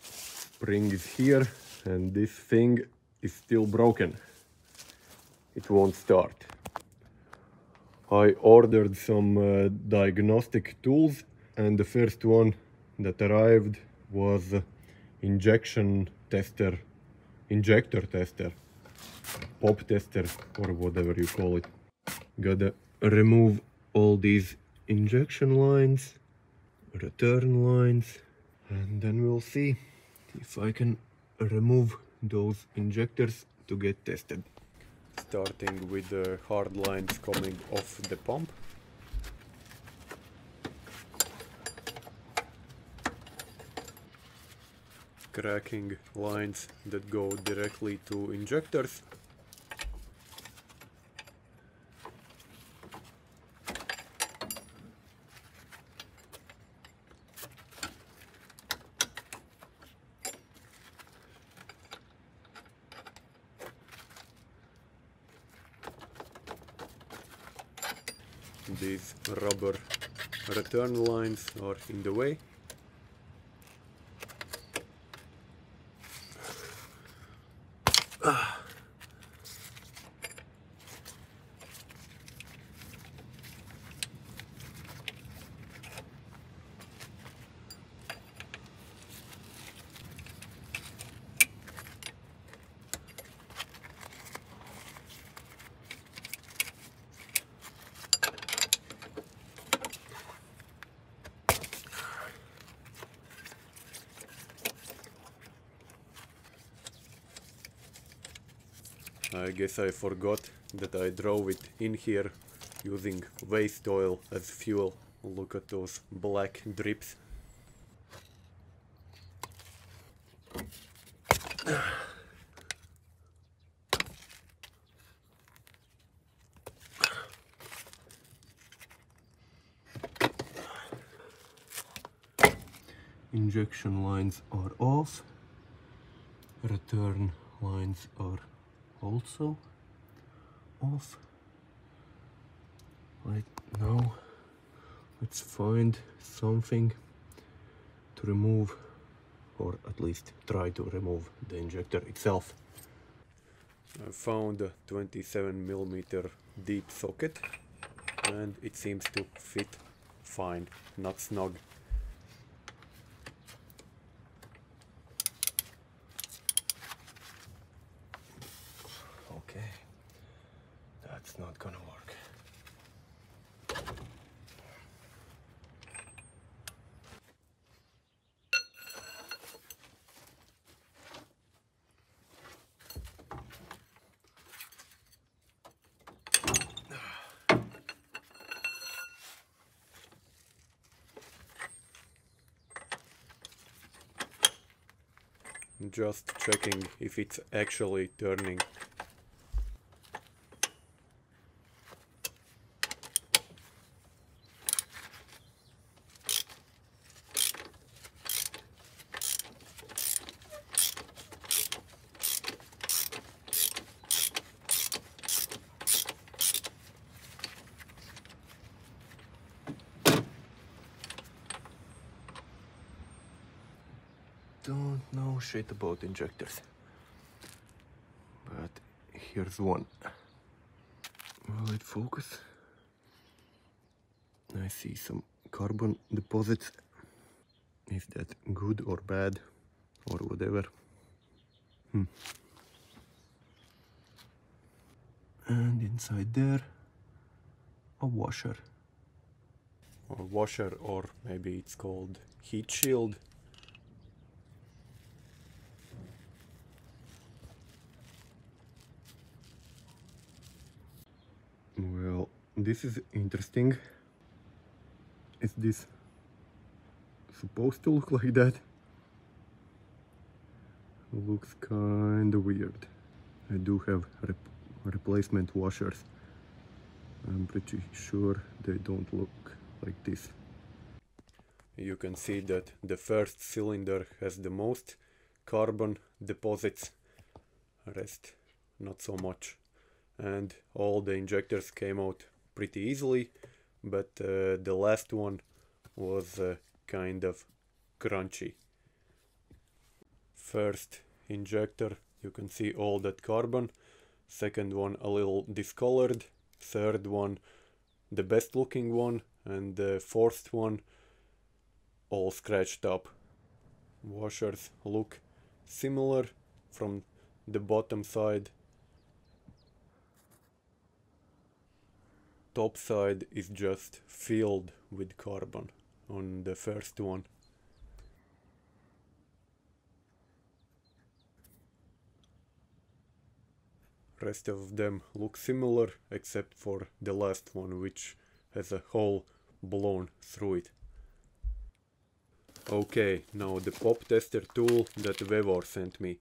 Spring is here and this thing is still broken. It won't start. I ordered some diagnostic tools, and the first one that arrived was injector tester, pop tester, or whatever you call it. Gotta remove all these injection lines, return lines, and then we'll see if I can remove those injectors to get tested. Starting with the hard lines coming off the pump. Cracking lines that go directly to injectors. These rubber return lines are in the way. I guess I forgot that I drove it in here using waste oil as fuel. Look at those black drips. Injection lines are off. Return lines are also off. Right now, let's find something to remove, or at least try to remove the injector itself. I found a 27mm deep socket, and it seems to fit fine, not snug. It's not gonna work. Just checking if it's actually turning. Don't know shit about injectors, but here's one. Will it focus? I see some carbon deposits. Is that good or bad or whatever? And inside there, a washer. Or washer, or maybe it's called heat shield. Well, this is interesting. Is this supposed to look like that? Looks kind of weird. I do have replacement washers. I'm pretty sure they don't look like this. You can see that the first cylinder has the most carbon deposits. Rest, not so much. And all the injectors came out pretty easily, but the last one was kind of crunchy. First injector, you can see all that carbon. Second one a little discolored. Third one the best looking one, and the fourth one all scratched up. Washers look similar from the bottom side. Top side is just filled with carbon on the first one. Rest of them look similar except for the last one, which has a hole blown through it. Okay, now the pop tester tool that Vevor sent me.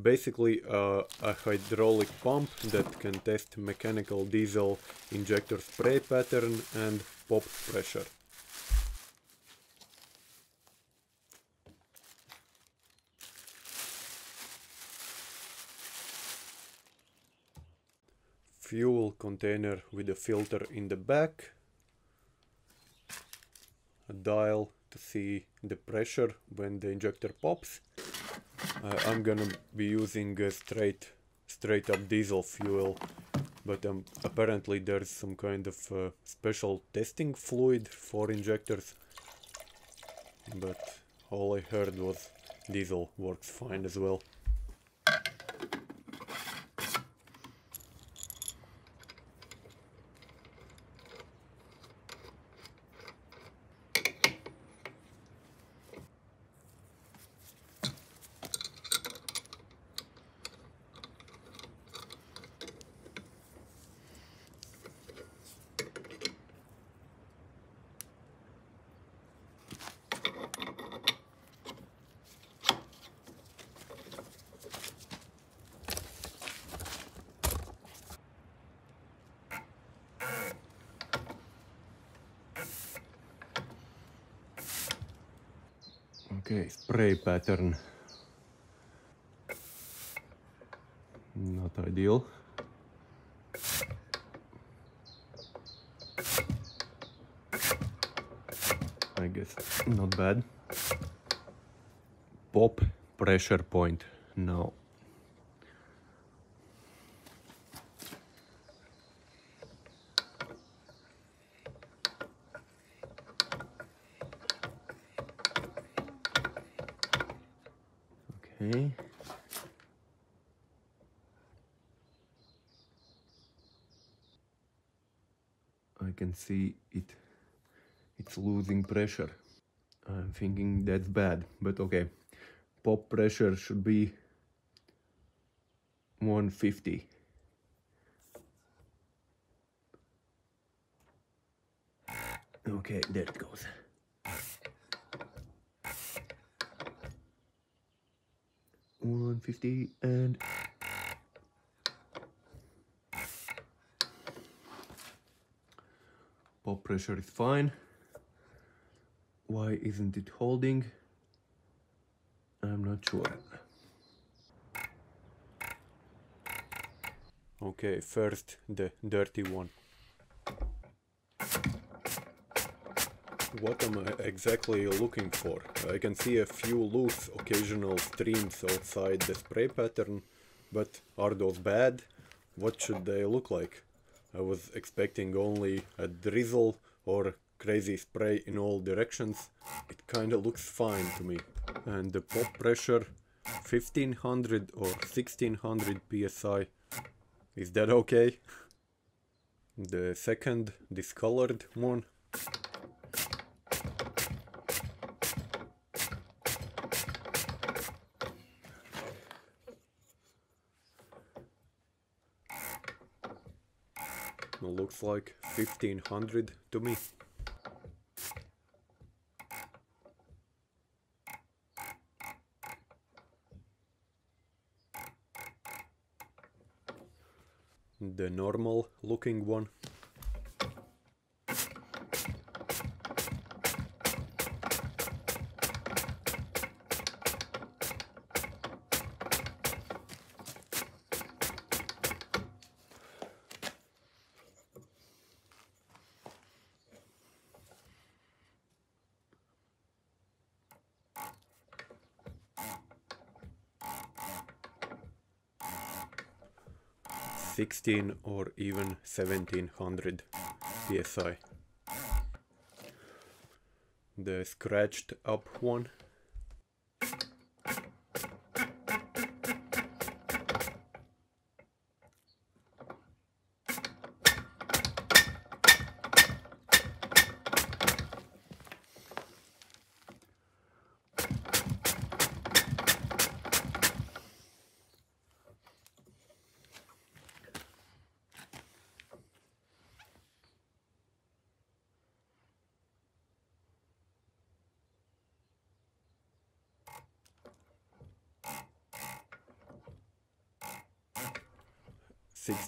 Basically a hydraulic pump that can test mechanical diesel injector spray pattern and pop pressure. Fuel container with a filter in the back. A dial to see the pressure when the injector pops. I'm gonna be using a straight up diesel fuel, but apparently there's some kind of special testing fluid for injectors, but all I heard was diesel works fine as well. Okay, spray pattern, not ideal. I guess not bad. Pop pressure point now. Okay. I can see it's losing pressure. I'm thinking that's bad, but okay. Pop pressure should be 150. Okay, there it goes. And pop pressure is fine. Why isn't it holding? I'm not sure. Okay, first the dirty one. What am I exactly looking for? I can see a few loose occasional streams outside the spray pattern, but are those bad? What should they look like? I was expecting only a drizzle or crazy spray in all directions. It kinda looks fine to me. And the pop pressure, 1500 or 1600 psi. Is that okay? The second discolored one. Looks like 1500 to me. The normal looking one. 16 or even 1700 psi. The scratched up one.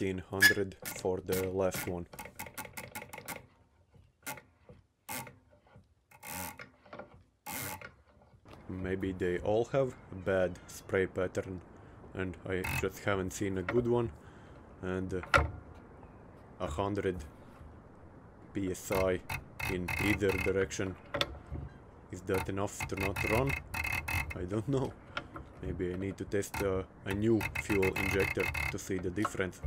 $1,600 for the last one. Maybe they all have a bad spray pattern and I just haven't seen a good one. And 100 psi in either direction, is that enough to not run? I don't know. Maybe I need to test a new fuel injector to see the difference.